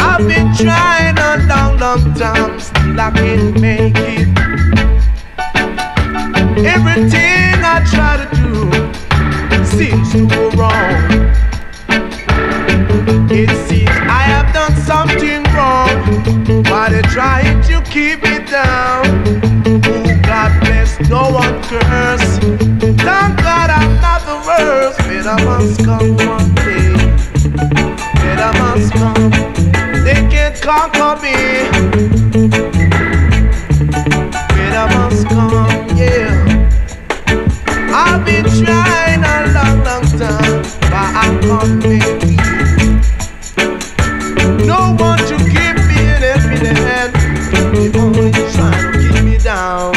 I've been trying a long time, still I can't make it. Everything I try to do seems to go wrong. It seems I have done something wrong, while they're trying to keep it down. Oh, God bless, no one curse. Thank God I'm not the worst. Better must come one day. Better must come. They can't conquer me. Better must come, yeah. I've been trying a long time, but I can't make it. No one to give me an helping hand. They only trying to keep me down.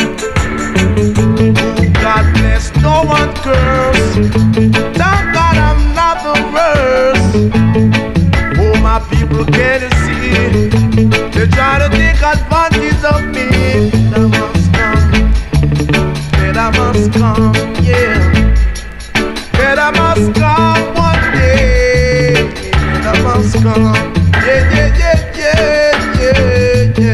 God bless, no one curse. Thank God I'm not the worst. Oh, my people can't see. They try to take advantage of me. Better must come. Better must come. Yeah, yeah, yeah, yeah, yeah, yeah.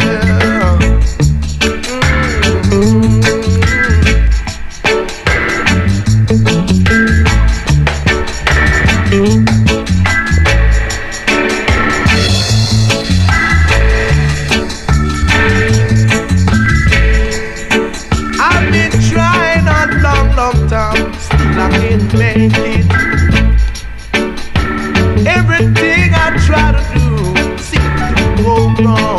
I've been trying a long time, still I can't make it. Everything I try to do seems to go wrong.